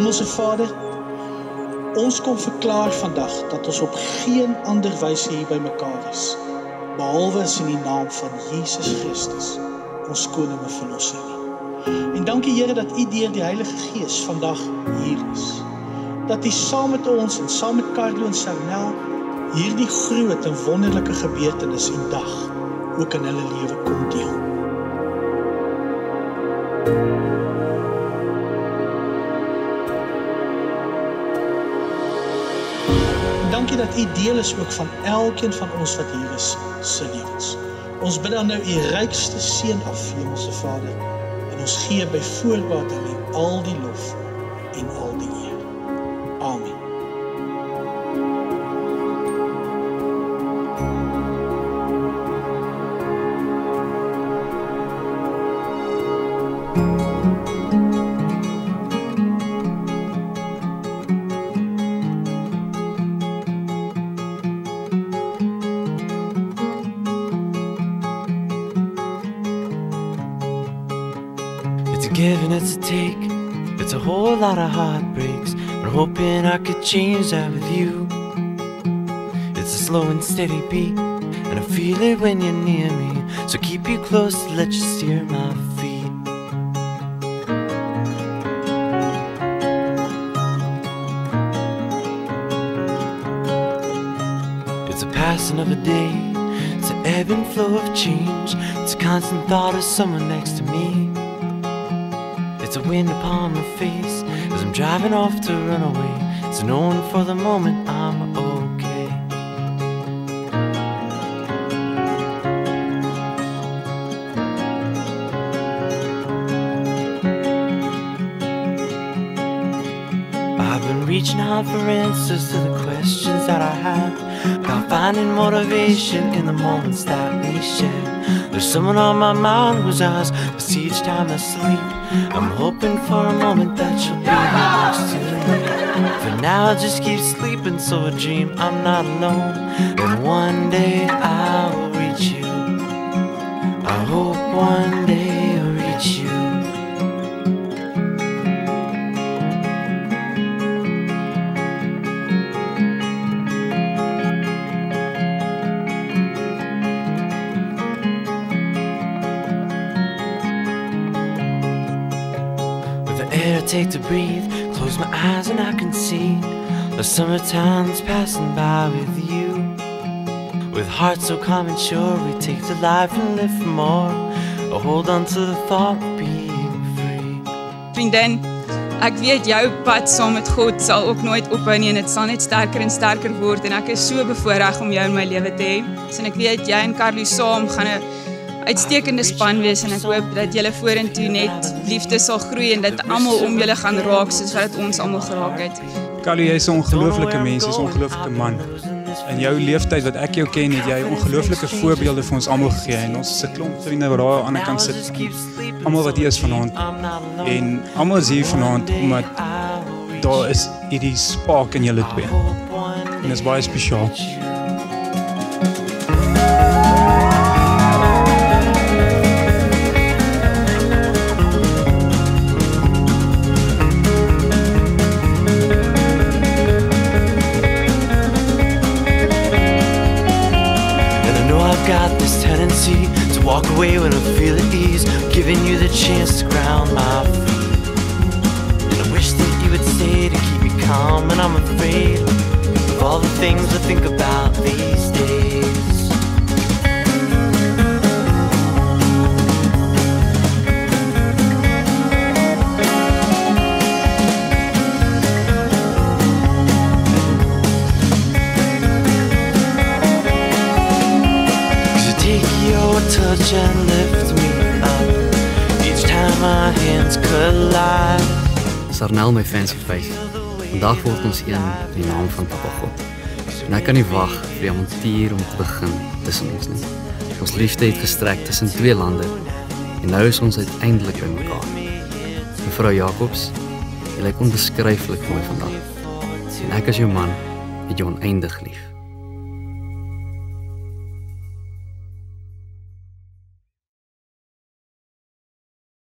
Hemelse Vader, ons kom verklaar vandag dat ons op geen ander wyse hier by mekaar is, behalwe is in die naam van Jesus Christus, ons koning en verlosser. En dankie Here dat U deur die Heilige Gees vandag hier is. Dat U saam met ons en saam met Carlo en Sarnel hierdie groot en wonderlike gebeurtenis en dag ook in hulle lewe kom deel. Dankie dat U deel is ook van elkeen van ons wat hier is, se lewens. Ons bid dan nou U rykste seën af, Hemelse Vader, en ons gee by voorbaat aan U al die lof en al die eer. Amen. A lot of heartbreaks, but hoping I could change that with you. It's a slow and steady beat, and I feel it when you're near me. So keep you close to let you steer my feet. It's a passing of a day, it's an ebb and flow of change. It's a constant thought of someone next to me. It's a wind upon my face as I'm driving off to run away. It's known for the moment I'm okay. I've been reaching out for answers to the questions that I have, about finding motivation in the moments that we share. There's someone on my mind whose eyes I see each time I sleep. I'm hoping for a moment that you'll be next to me. For now I just keep sleeping so I dream I'm not alone, and one day I will reach you. I hope one day I'll reach you. Take to breathe, close my eyes and I can see the summertime's passing by with you. With hearts so calm and sure, we take to life and live for more, or hold on to the thought of being free. Vriendin, ek weet jou pad saam met God sal ook nooit ophou nie, en dit sal net sterker en sterker word, en ek is so bevoorreg om jou in my lewe te hê. En ek weet jy en Carlo saam gaan 'n uitstekende span wees, en ek hoop dat julle vorentoe net liefde sal groei en dat almal om julle gaan raak soos wat ons almal geraak het. Carlo, jy is 'n ongelooflike mens, jy's 'n ongelooflike man. In jou leeftyd wat ek jou ken, het jy ongelooflike voorbeelde vir ons almal gegee, en ons is 'n klomp vriende wat daar aan die kant sit. Almal wat hier is vanaand, en almal is hier vanaand omdat daar is hierdie spaak in julle twee. En dit is baie spesiaal. To walk away when I feel at ease, giving you the chance to ground my feet. And I wish that you would stay to keep me calm, and I'm afraid of all the things I think about these days. Touch and lift me up each time our hands collide. Sarnel, my fancy face. Vandag word ons een in die naam van Papa God. En ek kan nie wag vir die avontuur om te begin tussen ons nie. Ons liefde het gestrek tussen twee lande, en nou is ons uiteindelik by mekaar. Mevrou Jacobs, jy lyk onbeskryflik mooi vandag. En ek as jou man het jou oneindig lief.